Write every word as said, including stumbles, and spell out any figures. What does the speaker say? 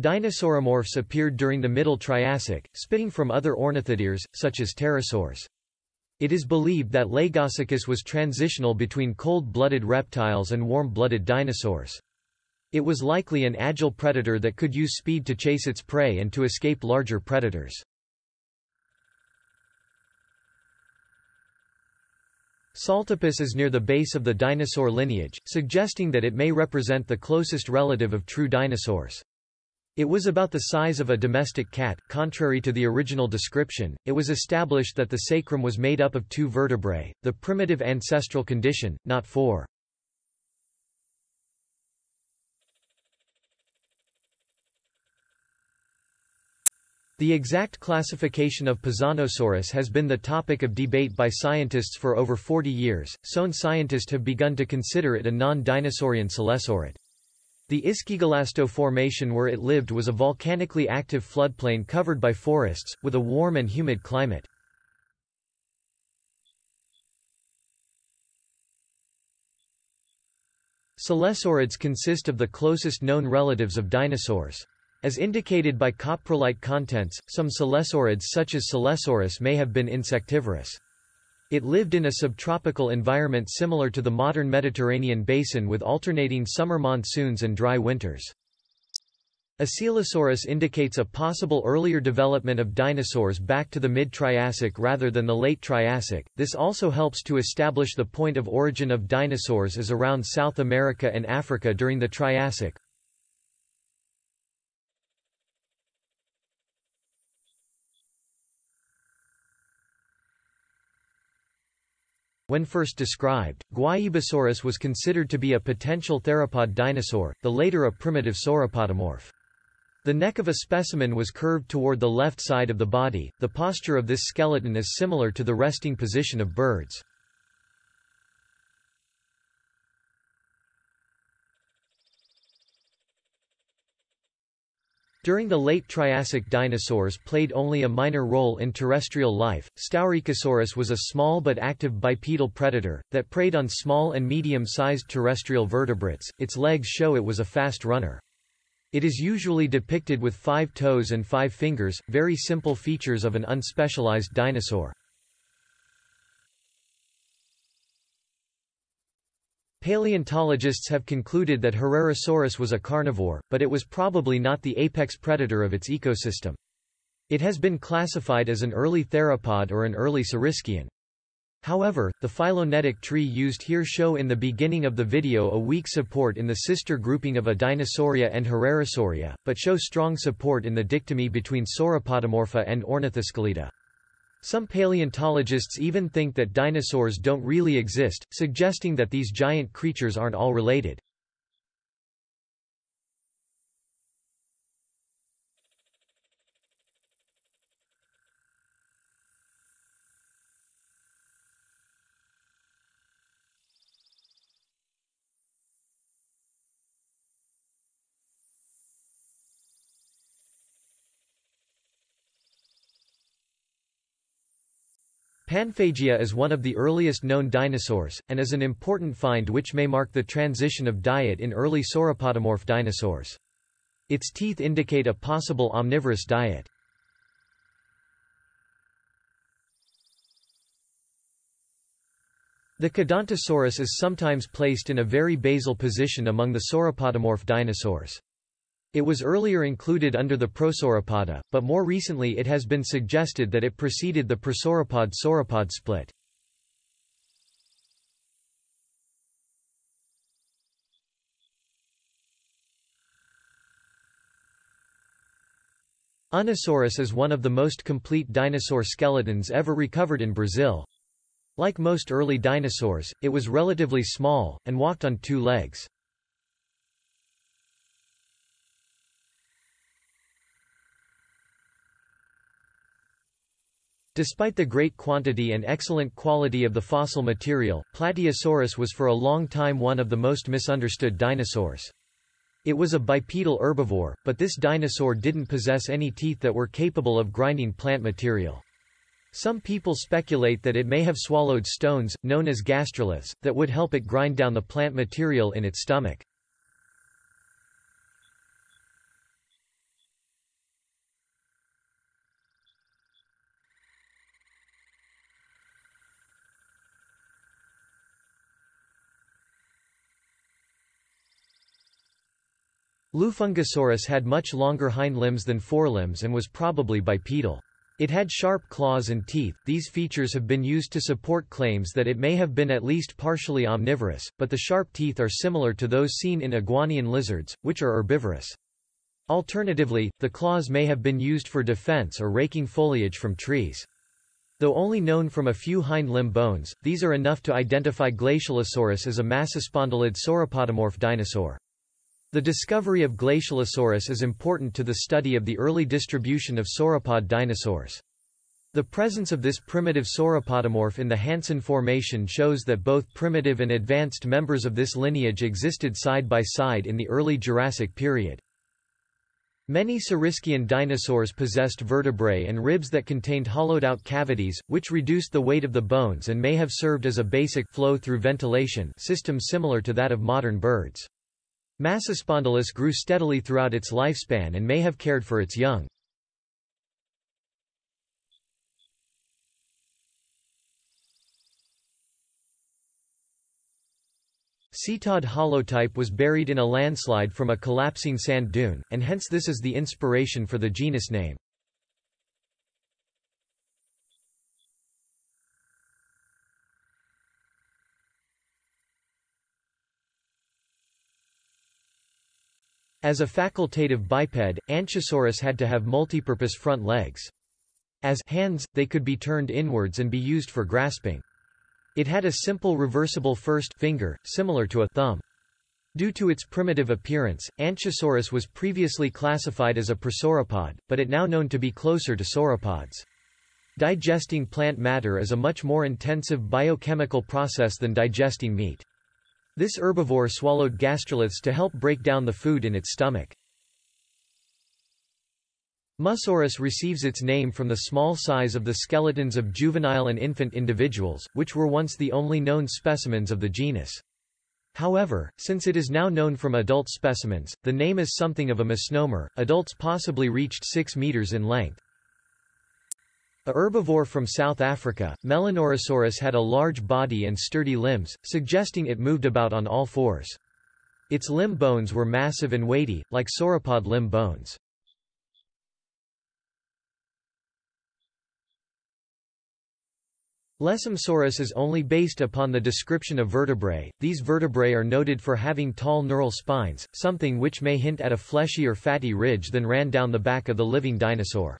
Dinosauromorphs appeared during the Middle Triassic, spitting from other ornithodeers, such as pterosaurs. It is believed that Lagosuchus was transitional between cold-blooded reptiles and warm-blooded dinosaurs. It was likely an agile predator that could use speed to chase its prey and to escape larger predators. Saltopus is near the base of the dinosaur lineage, suggesting that it may represent the closest relative of true dinosaurs. It was about the size of a domestic cat. Contrary to the original description, it was established that the sacrum was made up of two vertebrae, the primitive ancestral condition, not four. The exact classification of Pisanosaurus has been the topic of debate by scientists for over forty years. Some scientists have begun to consider it a non-dinosaurian Silesaurid. The Ischigualasto formation where it lived was a volcanically active floodplain covered by forests, with a warm and humid climate. Silesaurids consist of the closest known relatives of dinosaurs. As indicated by coprolite contents, some silesaurids such as Silesaurus may have been insectivorous. It lived in a subtropical environment similar to the modern Mediterranean basin with alternating summer monsoons and dry winters. Asilosaurus indicates a possible earlier development of dinosaurs back to the mid-Triassic rather than the late Triassic. This also helps to establish the point of origin of dinosaurs as around South America and Africa during the Triassic. When first described, Guaibasaurus was considered to be a potential theropod dinosaur, the later a primitive sauropodomorph. The neck of a specimen was curved toward the left side of the body. The posture of this skeleton is similar to the resting position of birds. During the late Triassic, dinosaurs played only a minor role in terrestrial life. Staurikosaurus was a small but active bipedal predator that preyed on small and medium-sized terrestrial vertebrates. Its legs show it was a fast runner. It is usually depicted with five toes and five fingers, very simple features of an unspecialized dinosaur. Paleontologists have concluded that Herrerasaurus was a carnivore, but it was probably not the apex predator of its ecosystem. It has been classified as an early theropod or an early Saurischian. However, the phylogenetic tree used here show in the beginning of the video a weak support in the sister grouping of Ischigualastosauria and Herrerasauria, but show strong support in the dichotomy between Sauropodomorpha and Ornithischia. Some paleontologists even think that dinosaurs don't really exist, suggesting that these giant creatures aren't all related. Panphagia is one of the earliest known dinosaurs, and is an important find which may mark the transition of diet in early sauropodomorph dinosaurs. Its teeth indicate a possible omnivorous diet. The Cadontosaurus is sometimes placed in a very basal position among the sauropodomorph dinosaurs. It was earlier included under the prosauropoda, but more recently it has been suggested that it preceded the prosauropod-sauropod split. Unaysaurus is one of the most complete dinosaur skeletons ever recovered in Brazil. Like most early dinosaurs, it was relatively small, and walked on two legs. Despite the great quantity and excellent quality of the fossil material, Plateosaurus was for a long time one of the most misunderstood dinosaurs. It was a bipedal herbivore, but this dinosaur didn't possess any teeth that were capable of grinding plant material. Some people speculate that it may have swallowed stones, known as gastroliths, that would help it grind down the plant material in its stomach. Lufengosaurus had much longer hind limbs than forelimbs and was probably bipedal. It had sharp claws and teeth. These features have been used to support claims that it may have been at least partially omnivorous, but the sharp teeth are similar to those seen in Iguanian lizards, which are herbivorous. Alternatively, the claws may have been used for defense or raking foliage from trees. Though only known from a few hind limb bones, these are enough to identify Glacialisaurus as a massospondylid sauropodomorph dinosaur. The discovery of Glacialisaurus is important to the study of the early distribution of sauropod dinosaurs. The presence of this primitive sauropodomorph in the Hanson Formation shows that both primitive and advanced members of this lineage existed side by side in the early Jurassic period. Many Saurischian dinosaurs possessed vertebrae and ribs that contained hollowed-out cavities, which reduced the weight of the bones and may have served as a basic flow-through ventilation system similar to that of modern birds. Massospondylus grew steadily throughout its lifespan and may have cared for its young. Seetod holotype was buried in a landslide from a collapsing sand dune, and hence this is the inspiration for the genus name. As a facultative biped, Anchisaurus had to have multipurpose front legs. As hands, they could be turned inwards and be used for grasping. It had a simple reversible first finger, similar to a thumb. Due to its primitive appearance, Anchisaurus was previously classified as a prosauropod, but it now known to be closer to sauropods. Digesting plant matter is a much more intensive biochemical process than digesting meat. This herbivore swallowed gastroliths to help break down the food in its stomach. Mussaurus receives its name from the small size of the skeletons of juvenile and infant individuals, which were once the only known specimens of the genus. However, since it is now known from adult specimens, the name is something of a misnomer. Adults possibly reached six meters in length. A herbivore from South Africa, Melanorosaurus had a large body and sturdy limbs, suggesting it moved about on all fours. Its limb bones were massive and weighty, like sauropod limb bones. Lessemosaurus is only based upon the description of vertebrae. These vertebrae are noted for having tall neural spines, something which may hint at a fleshy or fatty ridge that ran down the back of the living dinosaur.